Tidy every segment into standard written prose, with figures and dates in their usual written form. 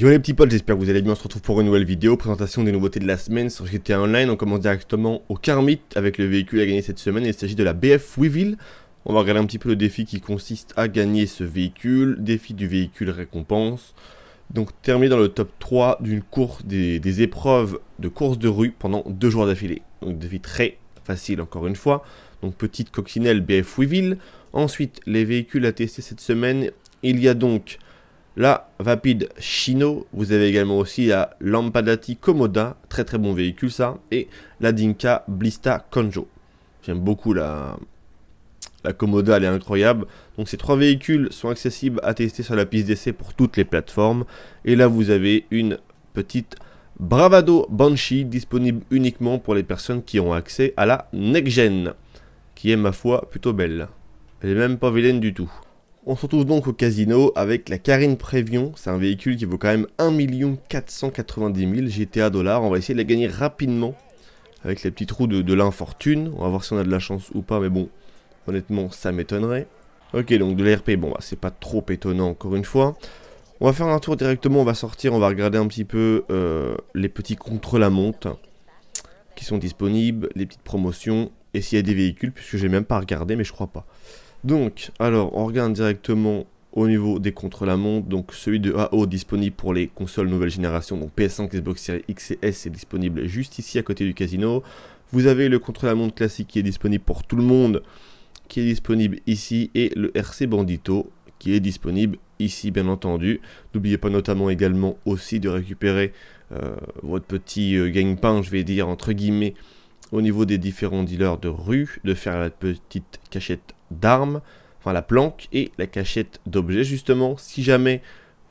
Yo les petits potes, j'espère que vous allez bien, on se retrouve pour une nouvelle vidéo, présentation des nouveautés de la semaine sur GTA Online. On commence directement au Karmit avec le véhicule à gagner cette semaine, il s'agit de la BF Weevil. On va regarder un petit peu le défi qui consiste à gagner ce véhicule, défi du véhicule récompense. Donc terminé dans le top 3 d'une course des épreuves de course de rue pendant 2 jours d'affilée. Donc défi très facile encore une fois, donc petite coccinelle BF Weevil. Ensuite les véhicules à tester cette semaine, il y a donc la Vapid Shino, vous avez également aussi la Lampadati Komoda, très très bon véhicule ça, et la Dinka Blista Conjo. J'aime beaucoup la Komoda, elle est incroyable. Donc ces trois véhicules sont accessibles à tester sur la piste d'essai pour toutes les plateformes. Et là vous avez une petite Bravado Banshee disponible uniquement pour les personnes qui ont accès à la Nexgen, qui est ma foi plutôt belle. Elle est même pas vilaine du tout. On se retrouve donc au casino avec la Karine Previon, c'est un véhicule qui vaut quand même 1 490 000 $, on va essayer de la gagner rapidement avec les petits trous de l'infortune, on va voir si on a de la chance ou pas, mais bon, honnêtement ça m'étonnerait. Ok, donc de l'ARP, bon bah, c'est pas trop étonnant encore une fois. On va faire un tour directement, on va sortir, on va regarder un petit peu les petits contre-la-montre qui sont disponibles, les petites promotions, et s'il y a des véhicules, puisque j'ai même pas regardé, mais je crois pas. Donc, alors, on regarde directement au niveau des contre-la-montre. Donc, celui de AO disponible pour les consoles nouvelle génération. Donc, PS5, Xbox Series X et S est disponible juste ici à côté du casino. Vous avez le contre-la-montre classique qui est disponible pour tout le monde, qui est disponible ici. Et le RC Bandito qui est disponible ici, bien entendu. N'oubliez pas notamment également aussi de récupérer votre petit gagne-pain, je vais dire, entre guillemets, au niveau des différents dealers de rue, de faire la petite cachette d'armes, enfin la planque et la cachette d'objets justement. Si jamais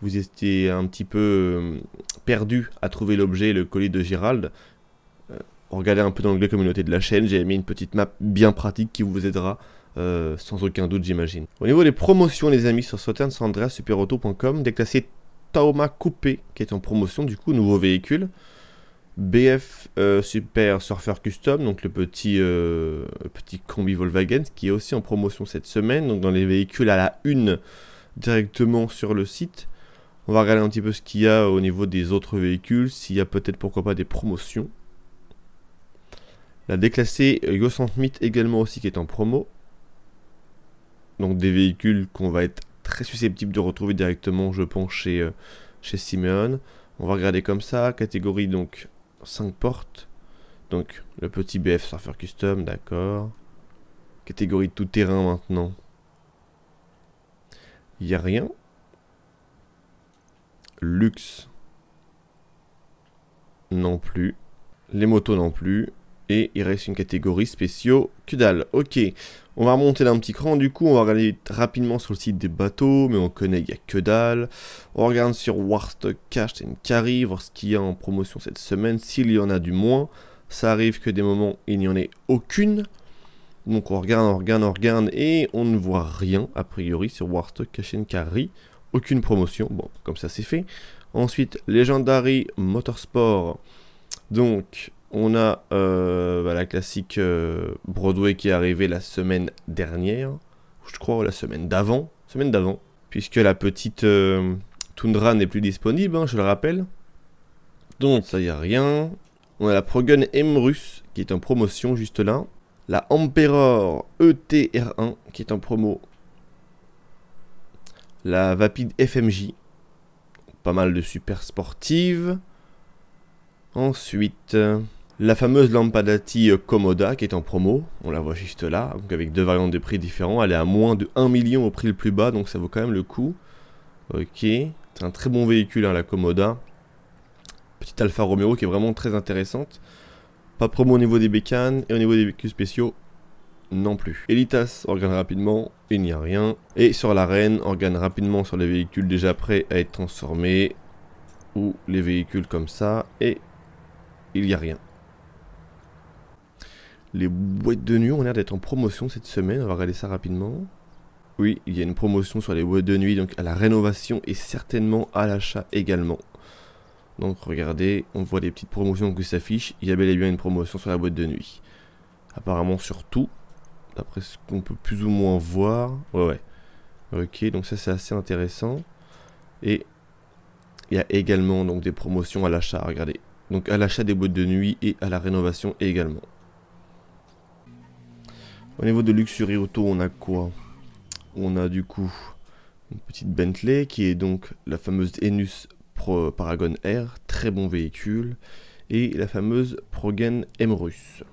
vous étiez un petit peu perdu à trouver l'objet, le colis de Gérald, regardez un peu dans l'onglet communauté de la chaîne, j'ai mis une petite map bien pratique qui vous aidera sans aucun doute, j'imagine. Au niveau des promotions les amis, sur Sotheon Sandrea Superauto.com, Declasse Tahoma Coupe qui est en promotion du coup, nouveau véhicule. BF Super Surfer Custom, donc le petit combi Volkswagen qui est aussi en promotion cette semaine, donc dans les véhicules à la une directement sur le site. On va regarder un petit peu ce qu'il y a au niveau des autres véhicules, s'il y a peut-être pourquoi pas des promotions. La Declasse Yosemite également aussi qui est en promo, donc des véhicules qu'on va être très susceptible de retrouver directement je pense chez Simeon. On va regarder comme ça, catégorie donc 5 portes, donc le petit BF Surfer Custom, d'accord. Catégorie tout terrain maintenant, il n'y a rien. Luxe, non plus. Les motos non plus. Et il reste une catégorie spéciaux, que dalle. Ok, on va remonter d'un petit cran du coup, on va regarder rapidement sur le site des bateaux, mais on connaît, il n'y a que dalle. On regarde sur Warstock Cash and Carry, voir ce qu'il y a en promotion cette semaine, s'il y en a du moins. Ça arrive que des moments, il n'y en ait aucune. Donc on regarde, et on ne voit rien, a priori, sur Warstock Cash and Carry. Aucune promotion, bon, comme ça c'est fait. Ensuite, Legendary Motorsport, donc... On a la classique Broadway qui est arrivée la semaine dernière, je crois, ou la semaine d'avant, puisque la petite Tundra n'est plus disponible, hein, je le rappelle. Donc ça y a rien. On a la Progen Emrus qui est en promotion juste là. La Emperor ETR1 qui est en promo. La Vapid FMJ, pas mal de super sportives. Ensuite... La fameuse Lampadati Komoda qui est en promo, on la voit juste là, donc avec deux variantes de prix différents, elle est à moins de 1 million au prix le plus bas, donc ça vaut quand même le coup. Ok, c'est un très bon véhicule hein, la Komoda. Petite Alfa Romero qui est vraiment très intéressante. Pas promo au niveau des bécanes et au niveau des véhicules spéciaux non plus. Elitas, on regarde rapidement, il n'y a rien. Et sur l'arène, on regarde rapidement sur les véhicules déjà prêts à être transformés, ou les véhicules comme ça, et il n'y a rien. Les boîtes de nuit ont l'air d'être en promotion cette semaine, on va regarder ça rapidement. Oui, il y a une promotion sur les boîtes de nuit, donc à la rénovation et certainement à l'achat également. Donc regardez, on voit des petites promotions qui s'affichent, il y a bel et bien une promotion sur la boîte de nuit. Apparemment sur tout, d'après ce qu'on peut plus ou moins voir. Ouais. Ok, donc ça c'est assez intéressant. Et Il y a également donc des promotions à l'achat, regardez. Donc à l'achat des boîtes de nuit et à la rénovation également. Au niveau de Luxury Auto, on a quoi? On a du coup une petite Bentley qui est donc la fameuse Enus Pro Paragon Air, très bon véhicule. Et la fameuse Progen Emrus.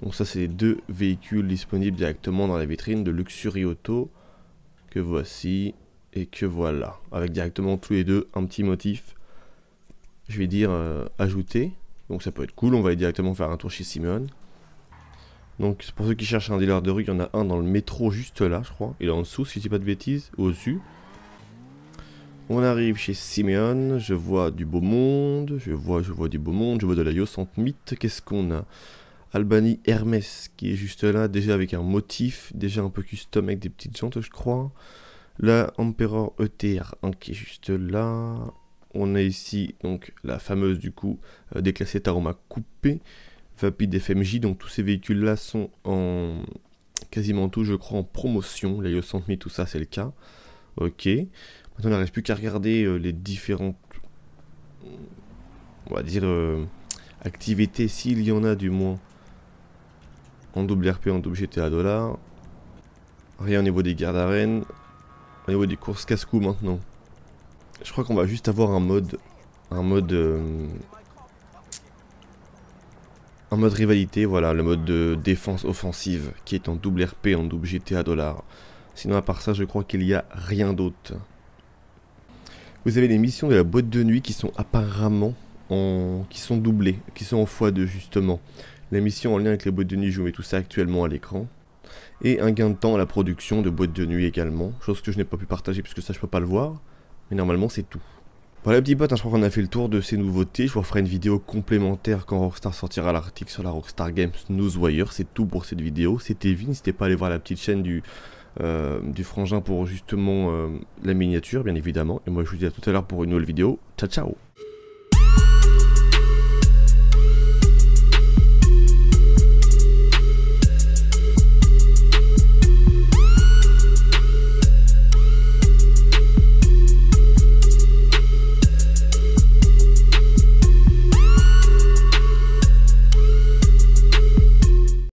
Donc ça c'est les deux véhicules disponibles directement dans la vitrine de Luxury Auto. Que voici et que voilà. Avec directement tous les deux un petit motif, je vais dire ajouté. Donc ça peut être cool, on va aller directement faire un tour chez Simeon. Donc pour ceux qui cherchent un dealer de rue, il y en a un dans le métro juste là je crois. Il est en dessous si je dis pas de bêtises, au-dessus. On arrive chez Simeon, je vois du beau monde, je vois du beau monde, je vois de la Yosemite. Qu'est-ce qu'on a? Albany Hermès qui est juste là, déjà avec un motif, déjà un peu custom avec des petites jantes je crois. La Emperor ETR1 qui est juste là. On a ici donc la fameuse du coup Declasse Tahoma Coupe, Vapid FMJ, donc tous ces véhicules là sont en quasiment tout je crois en promotion, la Yosemite tout ça c'est le cas. Ok, maintenant on n'arrive plus qu'à regarder les différentes, on va dire activités s'il y en a du moins. En double RP, en double GTA $. Rien au niveau des gardes arènes. Au niveau des courses casse-cou maintenant. Je crois qu'on va juste avoir un mode rivalité, voilà, le mode de défense offensive qui est en double RP, en double GTA $. Sinon à part ça je crois qu'il n'y a rien d'autre. Vous avez les missions de la boîte de nuit qui sont apparemment qui sont doublées, qui sont en x2 justement. Les missions en lien avec les boîtes de nuit, je vous mets tout ça actuellement à l'écran. Et un gain de temps à la production de boîtes de nuit également, chose que je n'ai pas pu partager puisque ça je peux pas le voir. Mais normalement c'est tout. Voilà les petits potes, hein, je crois qu'on a fait le tour de ces nouveautés. Je vous ferai une vidéo complémentaire quand Rockstar sortira l'article sur la Rockstar Games Newswire. C'est tout pour cette vidéo, c'était Vin, n'hésitez pas à aller voir la petite chaîne du frangin pour justement la miniature bien évidemment. Et moi je vous dis à tout à l'heure pour une nouvelle vidéo, ciao ciao.